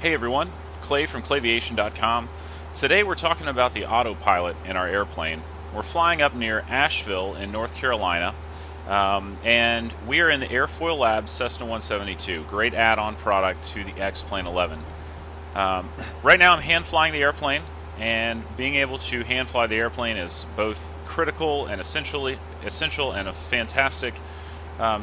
Hey everyone, Clay from Clayviation.com. Today we're talking about the autopilot in our airplane. We're flying up near Asheville in North Carolina, and we are in the Airfoil Labs Cessna 172, great add-on product to the X-Plane 11. Right now I'm hand flying the airplane, and being able to hand fly the airplane is both critical and essential and a fantastic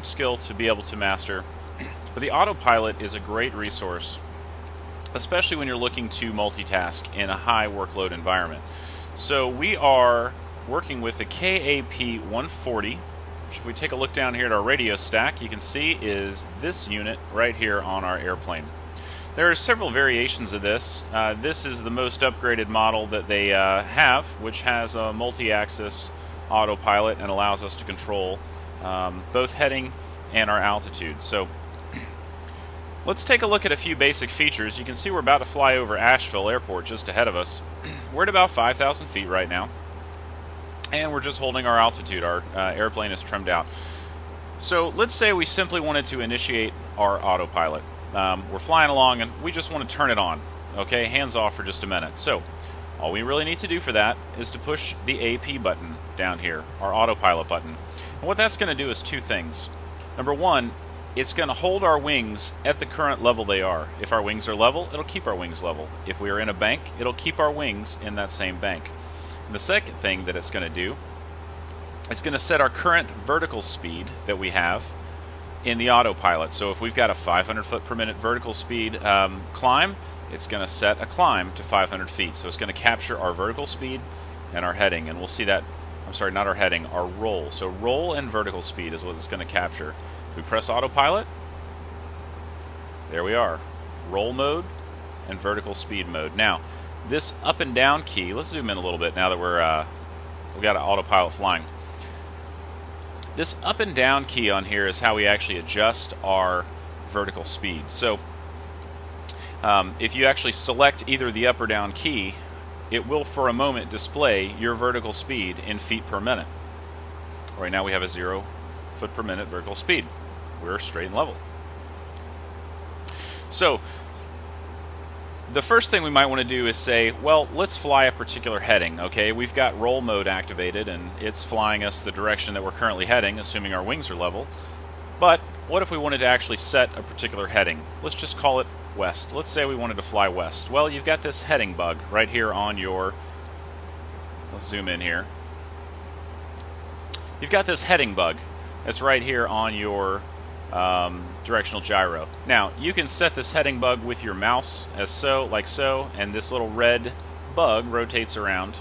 skill to be able to master. But the autopilot is a great resource, especially when you're looking to multitask in a high workload environment. So we are working with the KAP 140, which if we take a look down here at our radio stack, you can see is this unit right here on our airplane. There are several variations of this. This is the most upgraded model that they have, which has a multi-axis autopilot and allows us to control both heading and our altitude. So let's take a look at a few basic features. You can see we're about to fly over Asheville Airport just ahead of us. We're at about 5,000 feet right now, and we're just holding our altitude. Our airplane is trimmed out. So let's say we simply wanted to initiate our autopilot. We're flying along and we just want to turn it on. Okay, hands off for just a minute. So all we really need to do for that is to push the AP button down here, our autopilot button. And what that's going to do is two things. Number one, it's going to hold our wings at the current level they are. If our wings are level, it'll keep our wings level. If we are in a bank, it'll keep our wings in that same bank. And the second thing that it's going to do, it's going to set our current vertical speed that we have in the autopilot. So if we've got a 500 foot per minute vertical speed climb, it's going to set a climb to 500 feet. So it's going to capture our vertical speed and our heading. And we'll see that, I'm sorry, not our heading, our roll. So roll and vertical speed is what it's going to capture. We press autopilot, there we are, roll mode and vertical speed mode. Now this up and down key, let's zoom in a little bit now that we're we've got an autopilot flying. This up and down key on here is how we actually adjust our vertical speed. So if you actually select either the up or down key, it will for a moment display your vertical speed in feet per minute. Right now we have a 0 foot per minute vertical speed. We're straight and level. So the first thing we might want to do is say, well, let's fly a particular heading. Okay, we've got roll mode activated and it's flying us the direction that we're currently heading, assuming our wings are level. But what if we wanted to actually set a particular heading? Let's just call it west. Let's say we wanted to fly west. Well, you've got this heading bug right here on your, let's zoom in here. You've got this heading bug. It's right here on your directional gyro. Now, you can set this heading bug with your mouse, as so, like so, and this little red bug rotates around,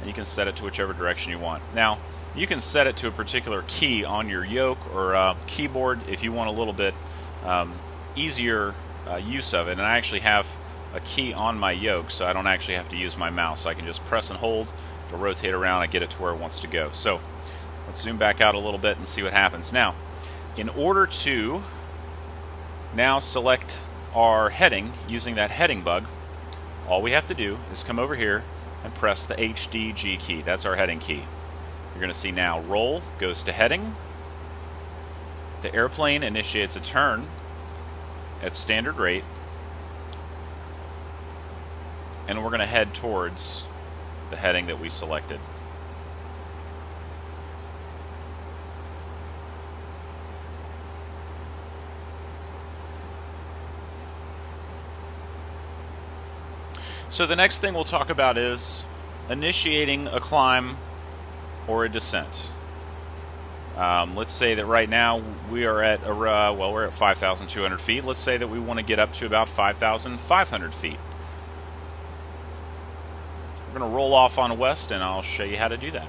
and you can set it to whichever direction you want. Now, you can set it to a particular key on your yoke or keyboard if you want a little bit easier use of it. And I actually have a key on my yoke, so I don't actually have to use my mouse. I can just press and hold, it'll rotate around, I get it to where it wants to go. So let's zoom back out a little bit and see what happens. Now, in order to now select our heading using that heading bug, all we have to do is come over here and press the HDG key. That's our heading key. You're going to see now roll goes to heading. The airplane initiates a turn at standard rate. And we're going to head towards the heading that we selected. So the next thing we'll talk about is initiating a climb or a descent. Let's say that right now we are at, well, we're at 5,200 feet. Let's say that we want to get up to about 5,500 feet. We're going to roll off on west, and I'll show you how to do that.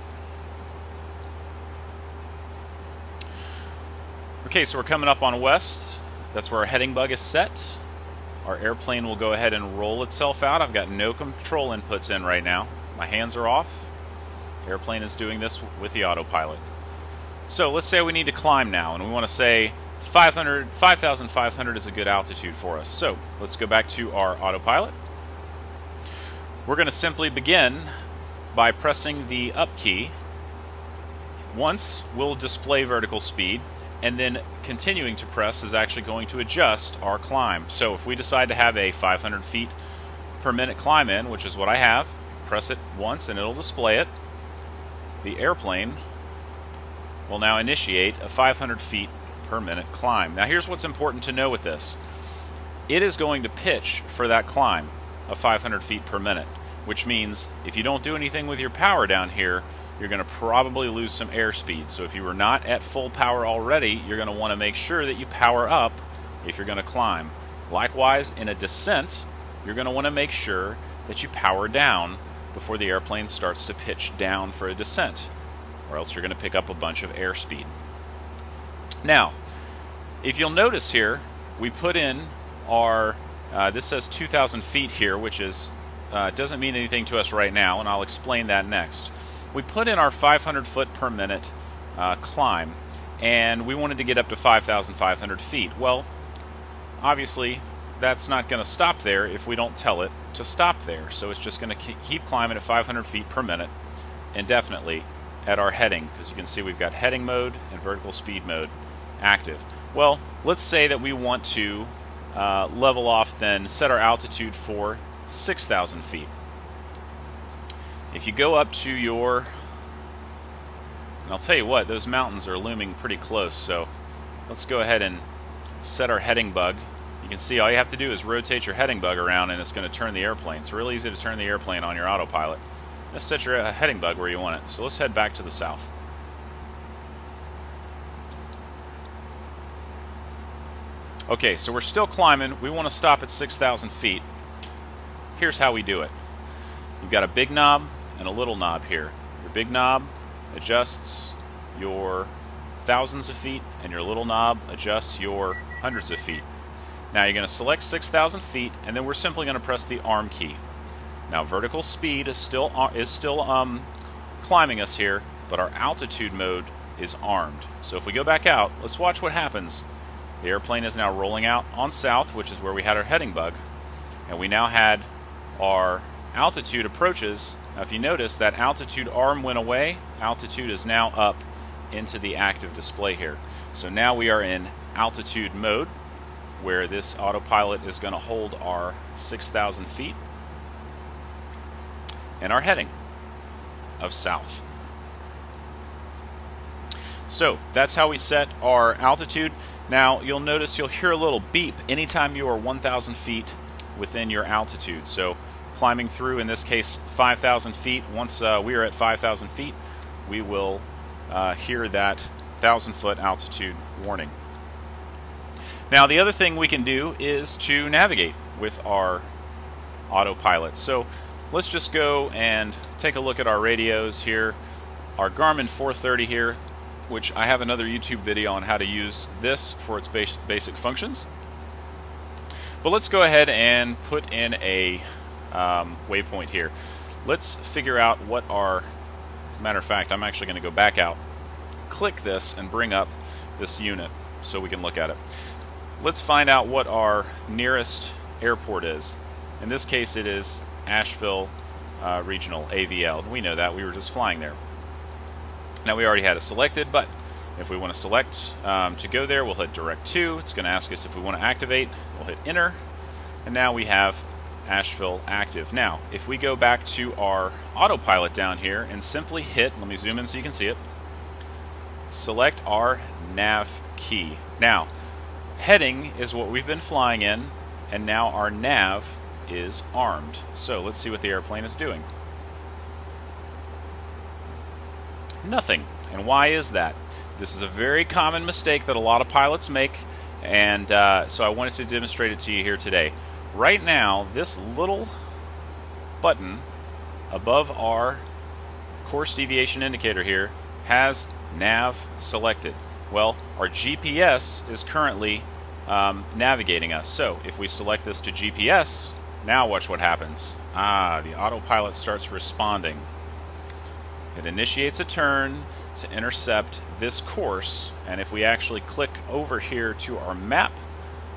Okay, so we're coming up on west. That's where our heading bug is set. Our airplane will go ahead and roll itself out. I've got no control inputs in right now. My hands are off. Airplane is doing this with the autopilot. So let's say we need to climb now, and we want to say 5,500 is a good altitude for us. So let's go back to our autopilot. We're going to simply begin by pressing the up key. Once, we'll display vertical speed. and then continuing to press is actually going to adjust our climb. So if we decide to have a 500 feet per minute climb in, which is what I have, press it once and it'll display it. The airplane will now initiate a 500 feet per minute climb. Now here's what's important to know with this. It is going to pitch for that climb of 500 feet per minute, which means if you don't do anything with your power down here, you're going to probably lose some airspeed. So if you were not at full power already, you're going to want to make sure that you power up if you're going to climb. Likewise, in a descent, you're going to want to make sure that you power down before the airplane starts to pitch down for a descent, or else you're going to pick up a bunch of airspeed. Now, if you'll notice here, we put in our, this says 2,000 feet here, which is doesn't mean anything to us right now, and I'll explain that next. We put in our 500 foot per minute climb, and we wanted to get up to 5,500 feet. Well, obviously, that's not going to stop there if we don't tell it to stop there. So it's just going to keep climbing at 500 feet per minute indefinitely at our heading, because you can see we've got heading mode and vertical speed mode active. Well, let's say that we want to level off, then set our altitude for 6,000 feet. If you go up to your, and I'll tell you what, those mountains are looming pretty close, so let's go ahead and set our heading bug. You can see all you have to do is rotate your heading bug around and it's going to turn the airplane. It's really easy to turn the airplane on your autopilot. Just set your heading bug where you want it. So let's head back to the south. Okay, so we're still climbing. We want to stop at 6,000 feet. Here's how we do it. You've got a big knob and a little knob here. Your big knob adjusts your thousands of feet, and your little knob adjusts your hundreds of feet. Now you're going to select 6,000 feet, and then we're simply going to press the arm key. Now vertical speed is still climbing us here, but our altitude mode is armed. So if we go back out, let's watch what happens. The airplane is now rolling out on south, which is where we had our heading bug, and we now had our altitude approaches. Now if you notice, that altitude arm went away. Altitude is now up into the active display here. So now we are in altitude mode, where this autopilot is going to hold our 6,000 feet and our heading of south. So that's how we set our altitude. Now you'll notice you'll hear a little beep anytime you are 1,000 feet within your altitude. So climbing through, in this case, 5,000 feet. Once we are at 5,000 feet, we will hear that 1,000-foot altitude warning. Now, the other thing we can do is to navigate with our autopilot. So let's just go and take a look at our radios here. Our Garmin 430 here, which I have another YouTube video on how to use this for its basic functions. But let's go ahead and put in a waypoint here. Let's figure out what our, as a matter of fact, I'm actually going to go back out, click this, and bring up this unit so we can look at it. Let's find out what our nearest airport is. In this case, it is Asheville Regional, AVL. We know that. We were just flying there. Now, we already had it selected, but if we want to select to go there, we'll hit Direct To. It's going to ask us if we want to activate. We'll hit Enter, and now we have Asheville active. Now, if we go back to our autopilot down here and simply hit, let me zoom in so you can see it, select our nav key. Now, heading is what we've been flying in, and now our nav is armed. So let's see what the airplane is doing. Nothing. And why is that? This is a very common mistake that a lot of pilots make, and so I wanted to demonstrate it to you here today. Right now, this little button above our course deviation indicator here has nav selected. Well, our GPS is currently navigating us. So if we select this to GPS, now watch what happens. Ah, the autopilot starts responding. It initiates a turn to intercept this course, and if we actually click over here to our map,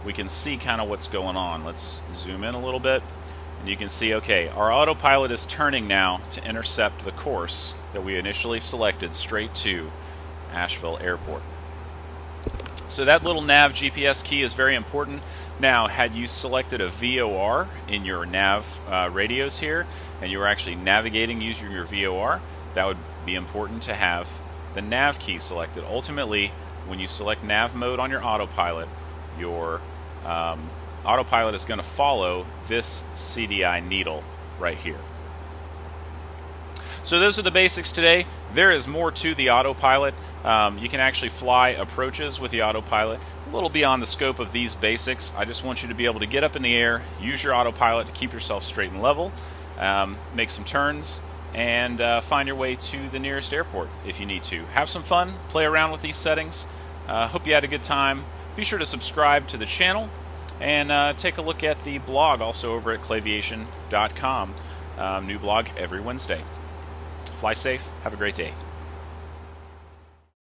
we can see kind of what's going on. Let's zoom in a little bit, and you can see, okay, our autopilot is turning now to intercept the course that we initially selected, straight to Asheville Airport. So that little nav GPS key is very important. Now, had you selected a VOR in your nav radios here, and you were actually navigating using your VOR, that would be important to have the nav key selected. Ultimately, when you select nav mode on your autopilot is going to follow this CDI needle right here. So those are the basics today. There is more to the autopilot. You can actually fly approaches with the autopilot, a little beyond the scope of these basics. I just want you to be able to get up in the air, use your autopilot to keep yourself straight and level, make some turns, and find your way to the nearest airport if you need to. Have some fun, play around with these settings. Hope you had a good time. Be sure to subscribe to the channel and take a look at the blog also over at Clayviation.com. New blog every Wednesday. Fly safe, have a great day.